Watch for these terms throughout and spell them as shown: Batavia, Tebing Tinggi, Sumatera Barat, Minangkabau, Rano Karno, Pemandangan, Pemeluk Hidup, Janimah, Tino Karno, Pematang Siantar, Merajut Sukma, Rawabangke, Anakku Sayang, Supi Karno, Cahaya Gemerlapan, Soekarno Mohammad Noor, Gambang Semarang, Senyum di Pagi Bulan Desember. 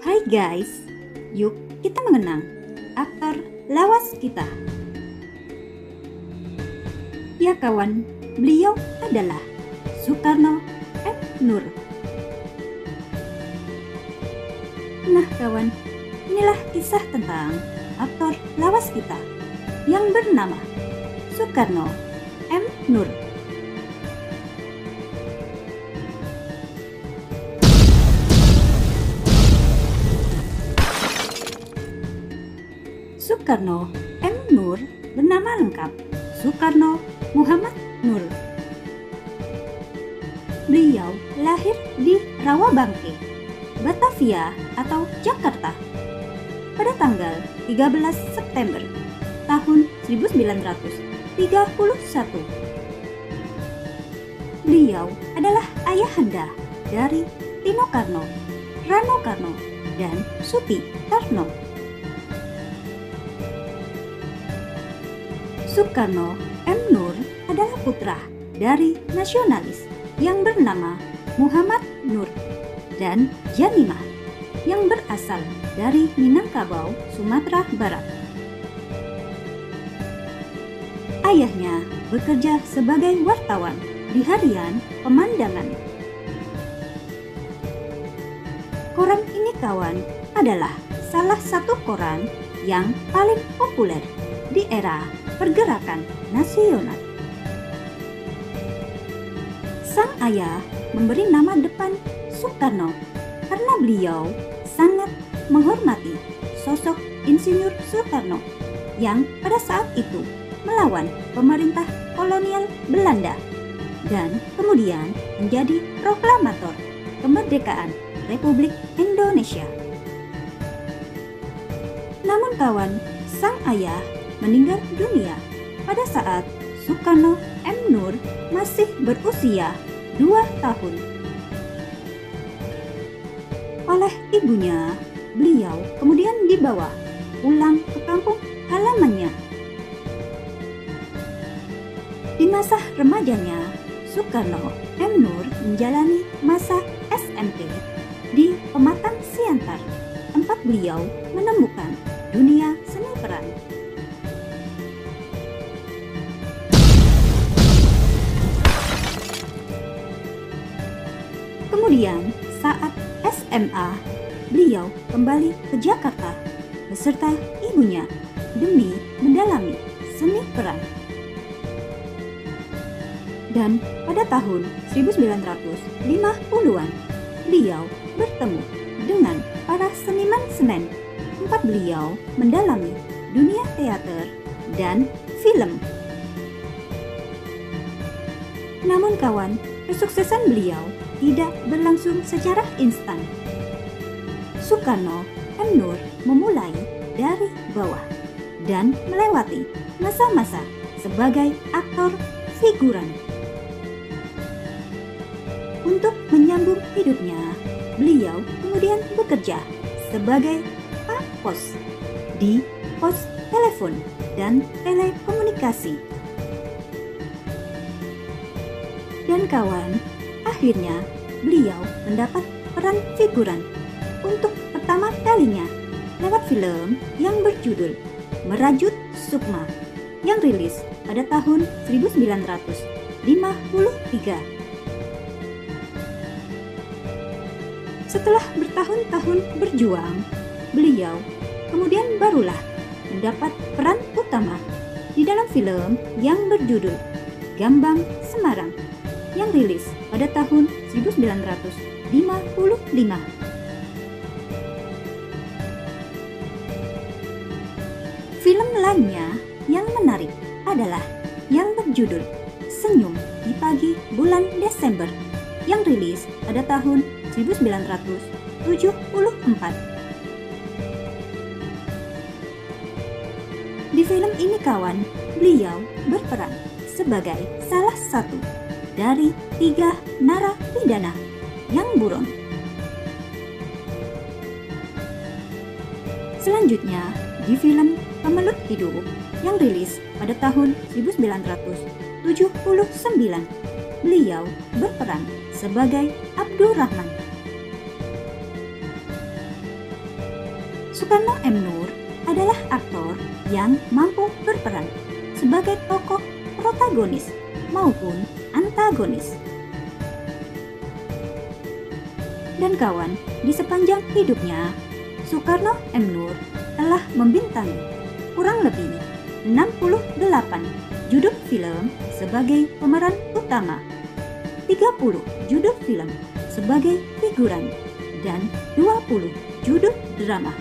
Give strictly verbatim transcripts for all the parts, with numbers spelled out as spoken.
Hai guys, yuk kita mengenang akar lawas kita. Ya kawan, beliau adalah Soekarno M. Noor. Nah kawan, inilah kisah tentang aktor lawas kita yang bernama Soekarno M. Noor. Soekarno M. Noor bernama lengkap Soekarno Mohammad Noor. Beliau lahir di Rawabangke, Batavia atau Jakarta pada tanggal tiga belas September tahun seribu sembilan ratus tiga puluh satu. Beliau adalah ayahanda dari Tino Karno, Rano Karno, dan Supi Karno. Soekarno M. Noor adalah putra dari nasionalis yang bernama Mohammad Noor dan Janimah yang berasal dari Minangkabau, Sumatera Barat. Ayahnya bekerja sebagai wartawan di harian Pemandangan. Koran ini kawan adalah salah satu koran yang paling populer di era pergerakan nasional. Sang ayah memberi nama depan Soekarno karena beliau sangat menghormati sosok Insinyur Soekarno yang pada saat itu melawan pemerintah kolonial Belanda dan kemudian menjadi proklamator kemerdekaan Republik Indonesia. Namun kawan, sang ayah meninggal dunia pada saat Soekarno M. Noor masih berusia dua tahun. Oleh ibunya, beliau kemudian dibawa pulang ke kampung halamannya. Di masa remajanya, Soekarno M. Noor menjalani masa S M P di Pematang Siantar, tempat beliau menemukan dunia seni peran. Kemudian saat S M A, beliau kembali ke Jakarta beserta ibunya demi mendalami seni peran. Dan pada tahun seribu sembilan ratus lima puluhan, beliau bertemu dengan para seniman Senen. Tempat beliau mendalami dunia teater dan film. Namun kawan, kesuksesan beliau tidak berlangsung secara instan. Soekarno M. Noor memulai dari bawah dan melewati masa-masa sebagai aktor figuran. Untuk menyambung hidupnya, beliau kemudian bekerja sebagai Pak Pos di pos telepon dan telekomunikasi. Dan kawan, akhirnya beliau mendapat peran figuran untuk pertama kalinya lewat film yang berjudul Merajut Sukma yang rilis pada tahun seribu sembilan ratus lima puluh tiga. Setelah bertahun-tahun berjuang, beliau kemudian barulah mendapat peran utama di dalam film yang berjudul Gambang Semarang yang rilis pada tahun seribu sembilan ratus lima puluh lima. Film lainnya yang menarik adalah yang berjudul Senyum di Pagi Bulan Desember yang rilis pada tahun seribu sembilan ratus tujuh puluh empat. Di film ini kawan, beliau berperan sebagai salah satu dari tiga narapidana yang buron. Selanjutnya di film Pemeluk Hidup yang rilis pada tahun seribu sembilan ratus tujuh puluh sembilan, beliau berperan sebagai Abdurrahman. Soekarno M. Noor adalah aktor yang mampu berperan sebagai tokoh protagonis maupun antagonis. Dan kawan, di sepanjang hidupnya, Soekarno M. Noor telah membintangi kurang lebih enam puluh delapan judul film sebagai pemeran utama, tiga puluh judul film sebagai figuran, dan dua puluh judul drama.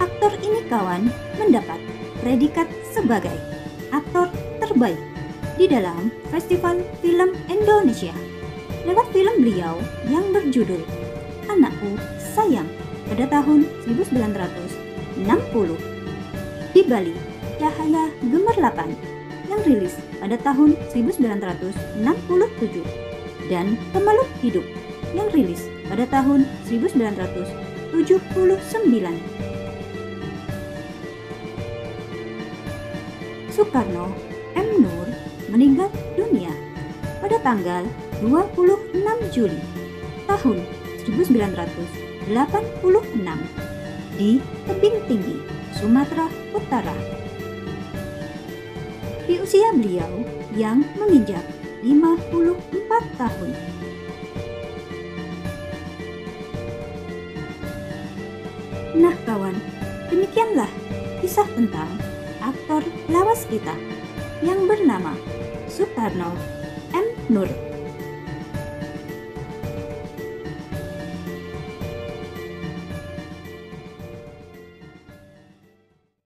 Aktor ini kawan mendapat predikat sebagai aktor terbaik di dalam Festival Film Indonesia lewat film beliau yang berjudul Anakku Sayang pada tahun seribu sembilan ratus enam puluh di Bali Cahaya Gemerlapan yang rilis pada tahun seribu sembilan ratus enam puluh tujuh dan Pemeluk Hidup yang rilis pada tahun seribu sembilan ratus tujuh puluh sembilan. Soekarno M. Noor meninggal dunia pada tanggal dua puluh enam Juli tahun seribu sembilan ratus delapan puluh enam di Tebing Tinggi, Sumatera Utara. Di usia beliau yang menginjak lima puluh empat tahun. Nah kawan, demikianlah kisah tentang aktor lawas kita yang bernama Soekarno M. Noor.